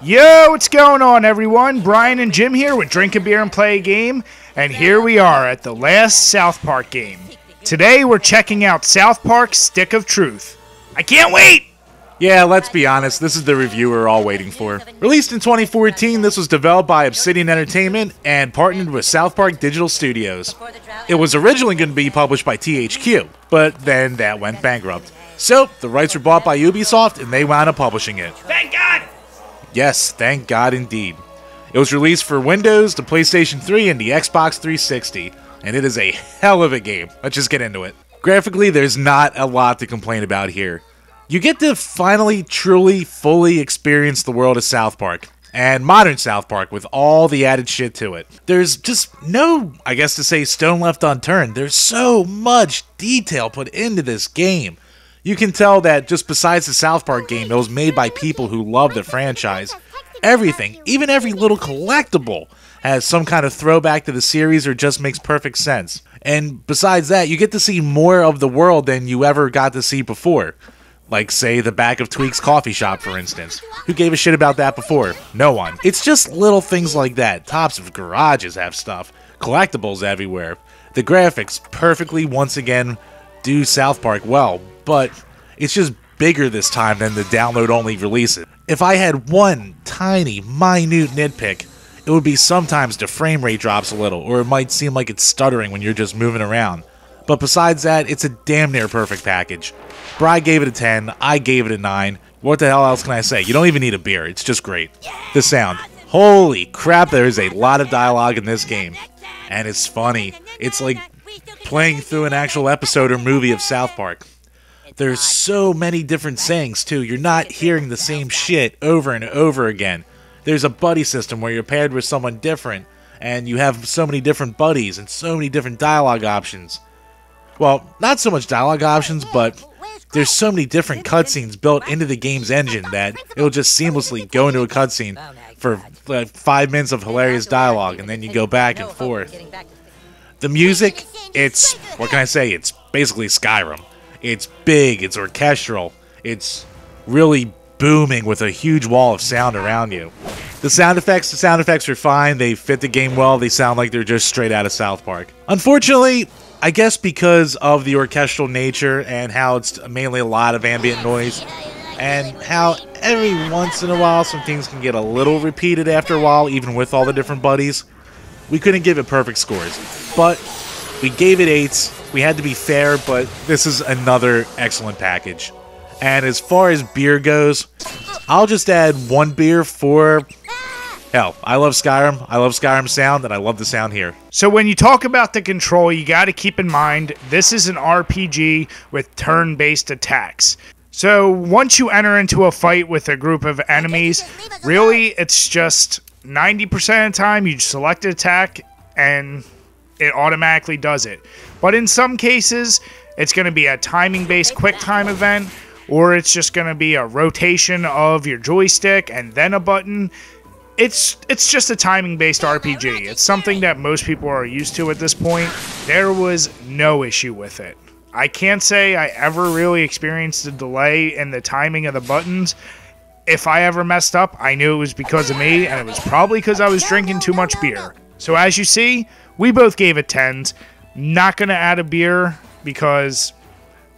Yo, what's going on, everyone? Brian and Jim here with Drink a Beer and Play a Game, and here we are at the last South Park game. Today, we're checking out South Park Stick of Truth. I can't wait! Yeah, let's be honest, this is the review we're all waiting for. Released in 2014, this was developed by Obsidian Entertainment and partnered with South Park Digital Studios. It was originally going to be published by THQ, but then that went bankrupt. So, the rights were bought by Ubisoft, and they wound up publishing it. Thank God! Yes, thank God indeed. It was released for Windows, the PlayStation 3, and the Xbox 360, and it is a hell of a game. Let's just get into it. Graphically, there's not a lot to complain about here. You get to finally, truly, fully experience the world of South Park, and modern South Park with all the added shit to it. There's just no, I guess to say, stone left unturned. There's so much detail put into this game. You can tell that just besides the South Park game, it was made by people who love the franchise. Everything, even every little collectible, has some kind of throwback to the series or just makes perfect sense. And besides that, you get to see more of the world than you ever got to see before. Like, say, the back of Tweak's coffee shop, for instance. Who gave a shit about that before? No one. It's just little things like that. Tops of garages have stuff. Collectibles everywhere. The graphics perfectly, once again, do South Park well. But it's just bigger this time than the download-only releases. If I had one tiny, minute nitpick, it would be sometimes the frame rate drops a little, or it might seem like it's stuttering when you're just moving around. But besides that, it's a damn near perfect package. Bri gave it a 10, I gave it a 9. What the hell else can I say? You don't even need a beer, it's just great. The sound. Holy crap, there is a lot of dialogue in this game. And it's funny. It's like playing through an actual episode or movie of South Park. There's so many different sayings, too. You're not hearing the same shit over and over again. There's a buddy system where you're paired with someone different, and you have so many different buddies and so many different dialogue options. Well, not so much dialogue options, but there's so many different cutscenes built into the game's engine that it'll just seamlessly go into a cutscene for 5 minutes of hilarious dialogue, and then you go back and forth. The music, it's, what can I say, it's basically Skyrim. It's big, it's orchestral, it's really booming with a huge wall of sound around you. The sound effects are fine, they fit the game well, they sound like they're just straight out of South Park. Unfortunately, I guess because of the orchestral nature and how it's mainly a lot of ambient noise, and how every once in a while some things can get a little repeated after a while, even with all the different buddies, we couldn't give it perfect scores. But we gave it 8s. We had to be fair, but this is another excellent package. And as far as beer goes, I'll just add one beer for... hell, I love Skyrim. I love Skyrim sound, and I love the sound here. So when you talk about the control, you got to keep in mind this is an RPG with turn-based attacks. So once you enter into a fight with a group of enemies, really it's just 90% of the time you select an attack and... it automatically does it. But in some cases, it's going to be a timing-based quick-time event, or it's just going to be a rotation of your joystick and then a button. It's just a timing-based RPG. It's something that most people are used to at this point. There was no issue with it. I can't say I ever really experienced a delay in the timing of the buttons. If I ever messed up, I knew it was because of me, and it was probably because I was drinking too much beer. So as you see... we both gave it 10s. Not going to add a beer because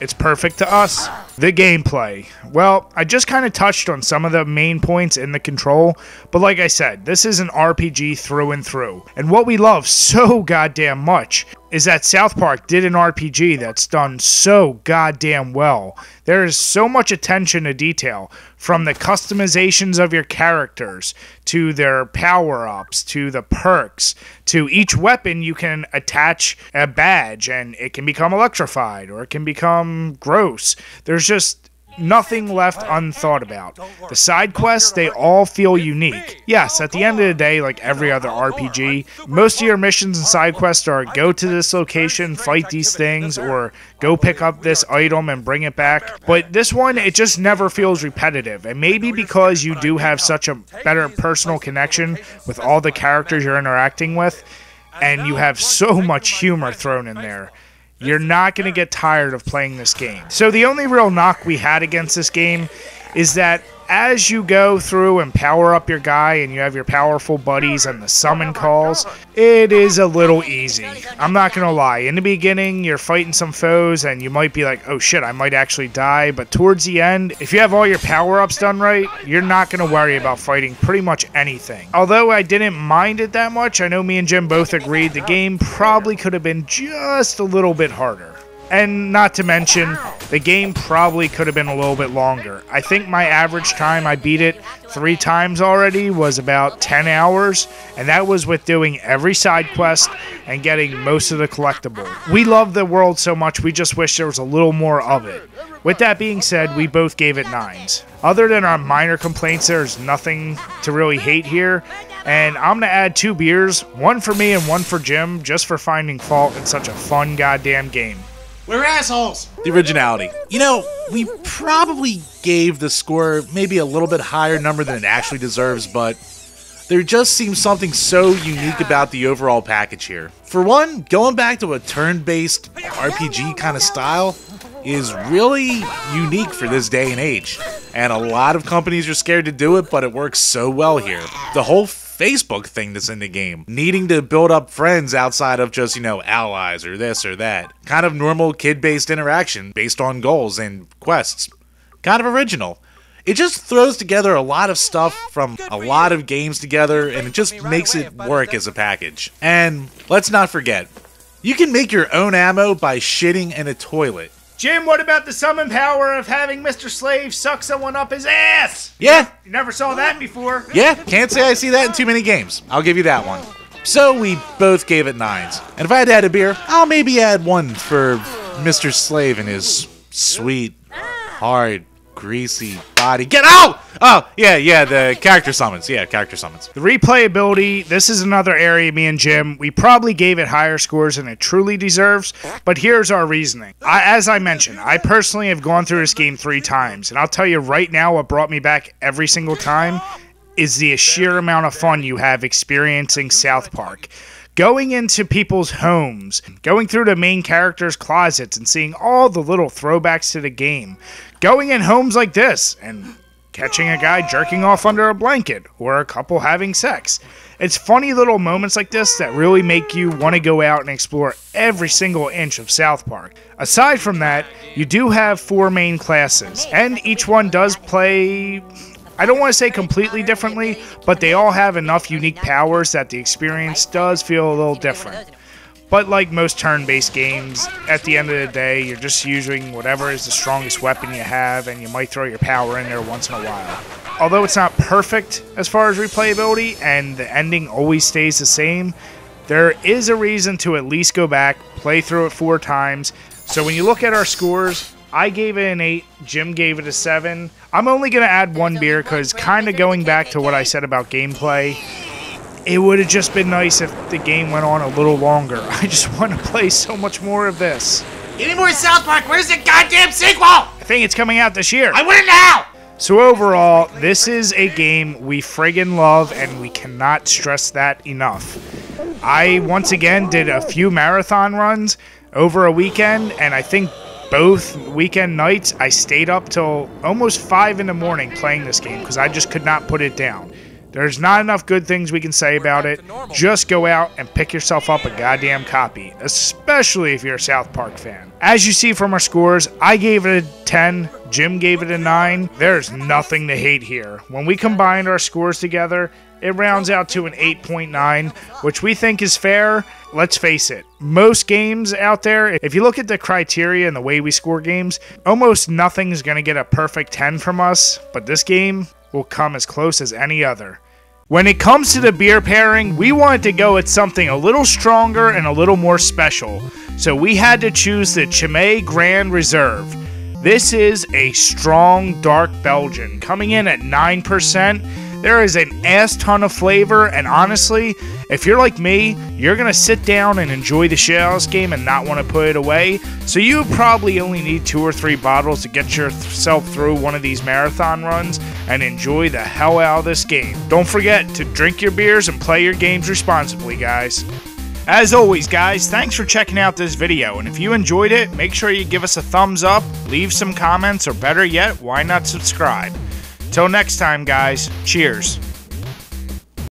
it's perfect to us. The gameplay. Well, I just kind of touched on some of the main points in the control, but like I said, this is an RPG through and through. And what we love so goddamn much is that South Park did an RPG that's done so goddamn well. There is so much attention to detail, from the customizations of your characters, to their power-ups, to the perks, to each weapon you can attach a badge, and it can become electrified, or it can become gross. There's just... nothing left unthought about. The side quests, they all feel unique. Yes, at the end of the day, like every other RPG, most of your missions and side quests are go to this location, fight these things, or go pick up this item and bring it back. But this one, it just never feels repetitive. And maybe because you do have such a better personal connection with all the characters you're interacting with, and you have so much humor thrown in there. You're not going to get tired of playing this game. So the only real knock we had against this game is that as you go through and power up your guy and you have your powerful buddies and the summon calls, it is a little easy. I'm not going to lie. In the beginning, you're fighting some foes and you might be like, oh shit, I might actually die. But towards the end, if you have all your power-ups done right, you're not going to worry about fighting pretty much anything. Although I didn't mind it that much, I know me and Jim both agreed the game probably could have been just a little bit harder. And not to mention, the game probably could have been a little bit longer. I think my average time I beat it 3 times already was about 10 hours, and that was with doing every side quest and getting most of the collectible. We love the world so much, we just wish there was a little more of it. With that being said, we both gave it 9s. Other than our minor complaints, there's nothing to really hate here. And I'm gonna add 2 beers, 1 for me and 1 for Jim, just for finding fault in such a fun goddamn game. We're assholes! The originality. You know, we probably gave the score maybe a little bit higher number than it actually deserves, but there just seems something so unique about the overall package here. For one, going back to a turn-based RPG kind of style is really unique for this day and age. And a lot of companies are scared to do it, but it works so well here. The whole Facebook thing that's in the game. Needing to build up friends outside of just, you know, allies or this or that. Kind of normal kid-based interaction based on goals and quests. Kind of original. It just throws together a lot of stuff from a lot of games together, and it just makes it work as a package. And let's not forget, you can make your own ammo by shitting in a toilet. Jim, what about the summon power of having Mr. Slave suck someone up his ass? Yeah. You never saw that before. Yeah, can't say I see that in too many games. I'll give you that one. So we both gave it 9s. And if I had to add a beer, I'll maybe add 1 for Mr. Slave and his sweet, hard, greasy body. Get out! Oh, yeah, the character summons. Yeah, character summons. The replayability, this is another area me and Jim, we probably gave it higher scores than it truly deserves, but here's our reasoning. As I mentioned, I personally have gone through this game 3 times, and I'll tell you right now what brought me back every single time is the sheer amount of fun you have experiencing South Park. Going into people's homes, going through the main characters' closets and seeing all the little throwbacks to the game. Going in homes like this and catching a guy jerking off under a blanket or a couple having sex. It's funny little moments like this that really make you want to go out and explore every single inch of South Park. Aside from that, you do have 4 main classes, and each one does play, I don't want to say completely differently, but they all have enough unique powers that the experience does feel a little different. But like most turn-based games, at the end of the day, you're just using whatever is the strongest weapon you have, and you might throw your power in there once in a while. Although it's not perfect as far as replayability, and the ending always stays the same, there is a reason to at least go back, play through it 4 times, so when you look at our scores, I gave it an 8, Jim gave it a 7. I'm only going to add 1 beer because kind of going back to what I said about gameplay, it would have just been nice if the game went on a little longer. I just want to play so much more of this. Any more South Park? Where's the goddamn sequel? I think it's coming out this year. I want it now! So overall, this is a game we friggin' love, and we cannot stress that enough. I, once again, did a few marathon runs over a weekend, and I think both weekend nights, I stayed up till almost 5 in the morning playing this game because I just could not put it down. There's not enough good things we can say about it. Just go out and pick yourself up a goddamn copy, especially if you're a South Park fan. As you see from our scores, I gave it a 10, Jim gave it a 9. There's nothing to hate here. When we combined our scores together, it rounds out to an 8.9, which we think is fair. Let's face it, most games out there, if you look at the criteria and the way we score games, almost nothing's going to get a perfect 10 from us, but this game will come as close as any other. When it comes to the beer pairing, we wanted to go with something a little stronger and a little more special, so we had to choose the Chimay Grand Reserve. This is a strong, dark Belgian, coming in at 9%. There is an ass ton of flavor, and honestly, if you're like me, you're going to sit down and enjoy the shit out of this game and not want to put it away, so you probably only need 2 or 3 bottles to get yourself through one of these marathon runs and enjoy the hell out of this game. Don't forget to drink your beers and play your games responsibly, guys. As always, guys, thanks for checking out this video, and if you enjoyed it, make sure you give us a thumbs up, leave some comments, or better yet, why not subscribe? Till next time, guys, cheers.